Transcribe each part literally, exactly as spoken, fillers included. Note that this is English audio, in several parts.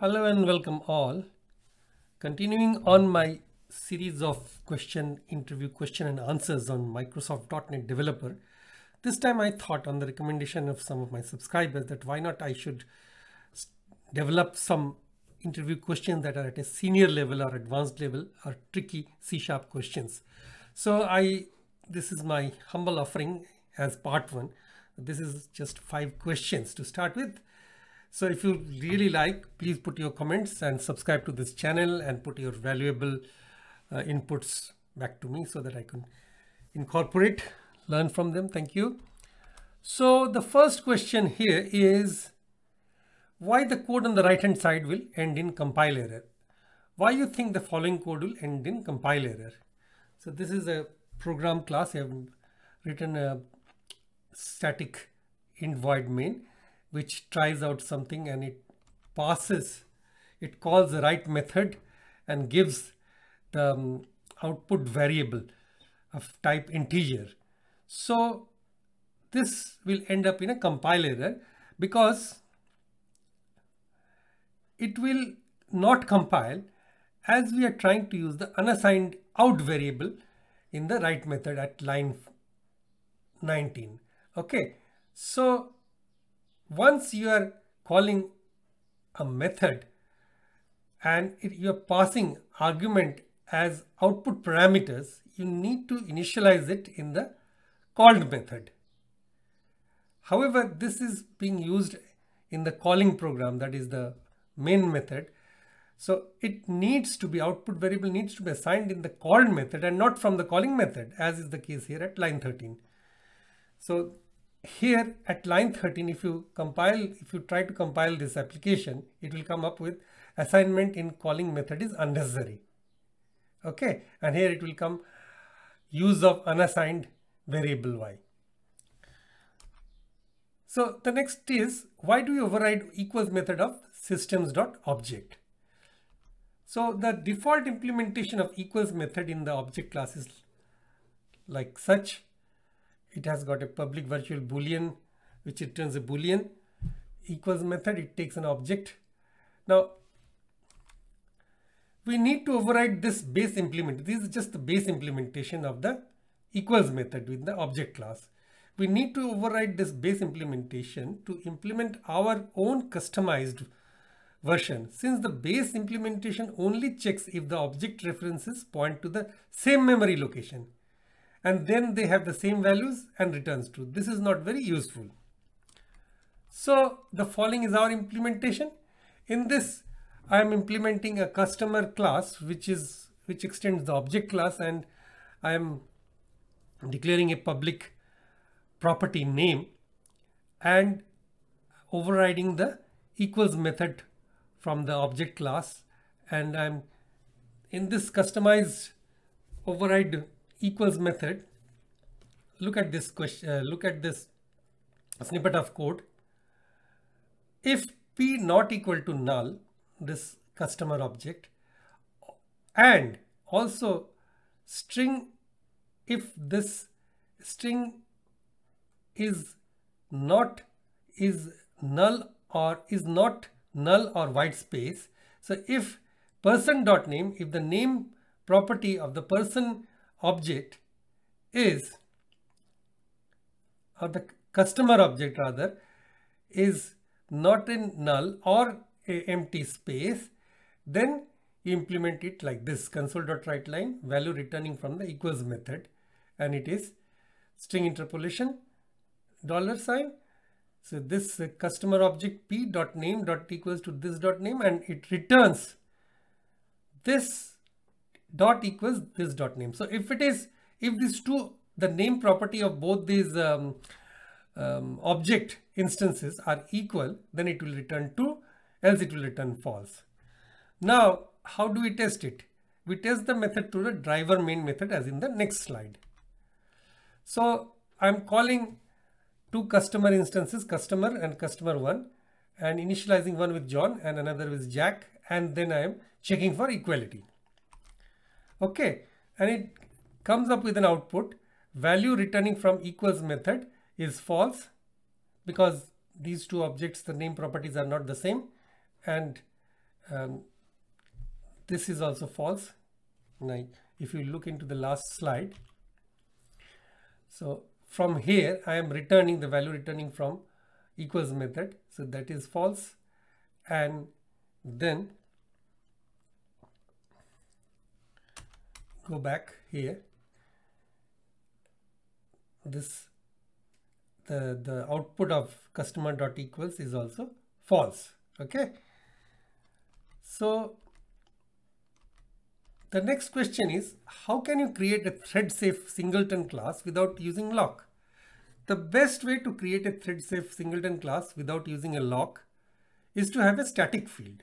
Hello and welcome all. Continuing on my series of question interview question and answers on Microsoft dot net developer, this time I thought, on the recommendation of some of my subscribers, that why not I should develop some interview questions that are at a senior level or advanced level or tricky C sharp questions. So I this is my humble offering as part one. This is just five questions to start with. So if you really like, please put your comments and subscribe to this channel and put your valuable uh, inputs back to me so that I can incorporate, learn from them. Thank you. So the first question here is why the code on the right hand side will end in compile error. Why you think the following code will end in compile error? So this is a program class. I have written a static int void main, which tries out something and it passes, it calls the right method and gives the um, output variable of type integer. So this will end up in a compile error because it will not compile as we are trying to use the unassigned out variable in the right method at line nineteen. Okay, so once you are calling a method and it, you are passing argument as output parameters, you need to initialize it in the called method. However, this is being used in the calling program, that is the main method. So it needs to be, output variable needs to be assigned in the called method and not from the calling method, as is the case here at line thirteen. So here at line thirteen, if you compile, if you try to compile this application, it will come up with assignment in calling method is unnecessary. Okay, and here it will come use of unassigned variable y. So the next is, why do you override equals method of systems.object? So the default implementation of equals method in the object class is like such. It has got a public virtual boolean, which returns a boolean. Equals method, it takes an object. Now, we need to override this base implement. This is just the base implementation of the equals method with the object class. We need to override this base implementation to implement our own customized version, since the base implementation only checks if the object references point to the same memory location, and then they have the same values and returns true. This is not very useful. So the following is our implementation. In this, I am implementing a customer class, which is, which extends the object class, and I am declaring a public property name and overriding the equals method from the object class. And I'm in this customized override equals method. Look at this question, uh, look at this snippet of code. If p not equal to null, this customer object, and also string, if this string is not is null or is not null or white space. So if person dot name, if the name property of the person object is, or the customer object rather, is not in null or a empty space, then you implement it like this: console.write line value returning from the equals method, and it is string interpolation dollar sign. So this customer object p dot name dot equals to this dot name, and it returns this dot equals this dot name. So if it is, if these two, the name property of both these um, um, object instances are equal, then it will return true, else it will return false. Now, how do we test it? We test the method through the driver main method, as in the next slide. So I'm calling two customer instances, customer and customer one, and initializing one with John and another with Jack, and then I am checking for equality. Okay, and it comes up with an output. Value returning from equals method is false because these two objects, the name properties are not the same, and um, this is also false. Now, if you look into the last slide, so from here I am returning the value returning from equals method, so that is false. And then go back here, this the the output of customer dot equals is also false. Okay, so the next question is, how can you create a thread safe singleton class without using lock? The best way to create a thread safe singleton class without using a lock is to have a static field.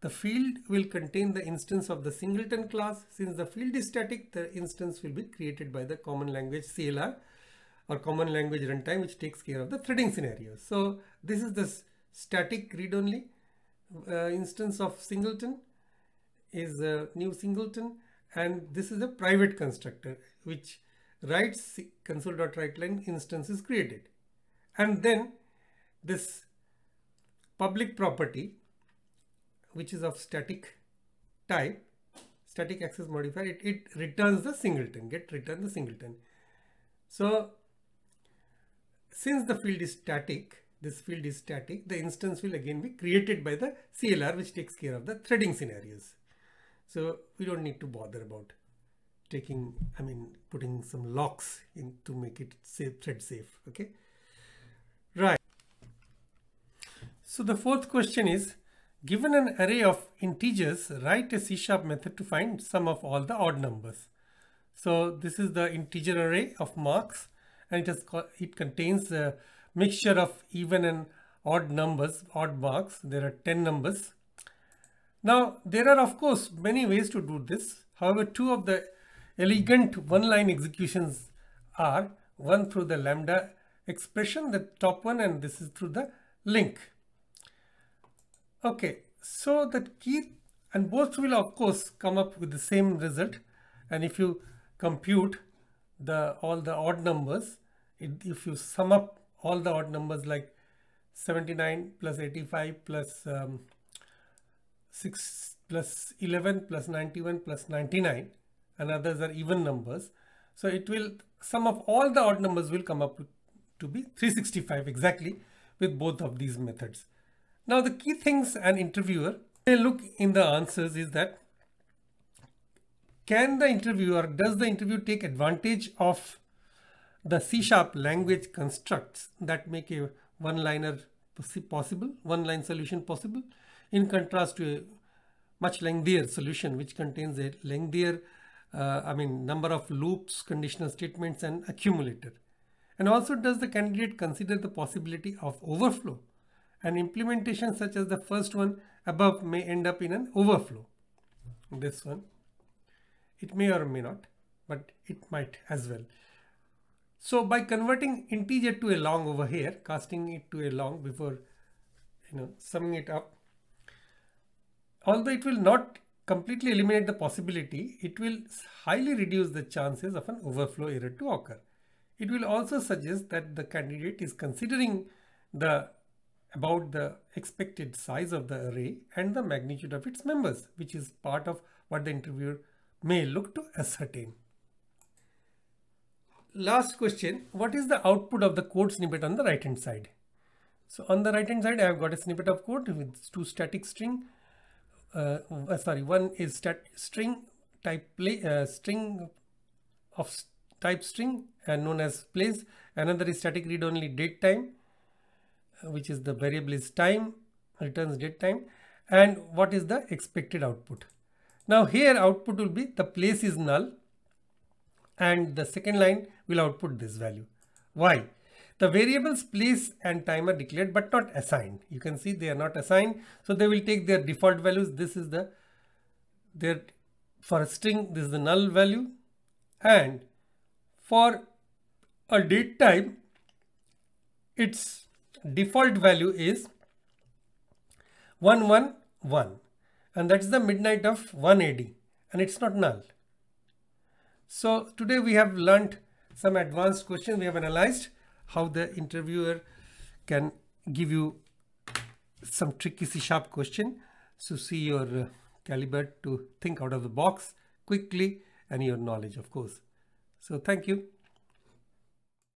The field will contain the instance of the singleton class. Since the field is static, the instance will be created by the common language C L R or common language runtime, which takes care of the threading scenario. So this is the static read-only uh, instance of singleton. Is a new singleton, and this is a private constructor which writes console.WriteLine instance is created, and then this public property which is of static type, static access modifier, it, it returns the singleton, get return the singleton. So since the field is static, this field is static, the instance will again be created by the C L R, which takes care of the threading scenarios. So we don't need to bother about taking, I mean, putting some locks in to make it safe, thread safe. Okay. Right. So the fourth question is, given an array of integers, write a C sharp method to find sum of all the odd numbers. So this is the integer array of marks, and it, has, it contains a mixture of even and odd numbers, odd marks. There are ten numbers. Now, there are of course many ways to do this. However, two of the elegant one-line executions are, one through the lambda expression, the top one, and this is through the link. Okay, so the key, and both will of course come up with the same result. And if you compute the all the odd numbers, it, if you sum up all the odd numbers like seventy-nine plus eighty-five plus um, six plus eleven plus ninety-one plus ninety-nine, and others are even numbers. So it will, sum of all the odd numbers will come up to be three hundred sixty-five exactly with both of these methods. Now the key things an interviewer may look in the answers is that, can the interviewer, does the interview take advantage of the C sharp language constructs that make a one-liner possible, one-line solution possible, in contrast to a much lengthier solution which contains a lengthier, uh, I mean, number of loops, conditional statements, and accumulator. And also, does the candidate consider the possibility of overflow? An implementation such as the first one above may end up in an overflow. This one, it may or may not, but it might as well. So by converting integer to a long over here, casting it to a long before, you know, summing it up, although it will not completely eliminate the possibility, it will highly reduce the chances of an overflow error to occur. It will also suggest that the candidate is considering the about the expected size of the array and the magnitude of its members, which is part of what the interviewer may look to ascertain. Last question, what is the output of the code snippet on the right hand side? So on the right hand side, I have got a snippet of code with two static string. Uh, uh, sorry, one is stat string type play, uh, string of st type string and known as plays. Another is static read only date time, uh, which is the variable is time, returns date time, and what is the expected output. Now here output will be the place is null, and the second line will output this value. Why? The variables place and time are declared but not assigned. You can see they are not assigned, so they will take their default values. This is the their for a string, this is the null value, and for a date time, its default value is one one one, and that's the midnight of one A D, and it's not null. So today we have learnt some advanced questions. We have analyzed how the interviewer can give you some tricky C sharp question. So see your uh, caliber to think out of the box quickly and your knowledge, of course. So thank you.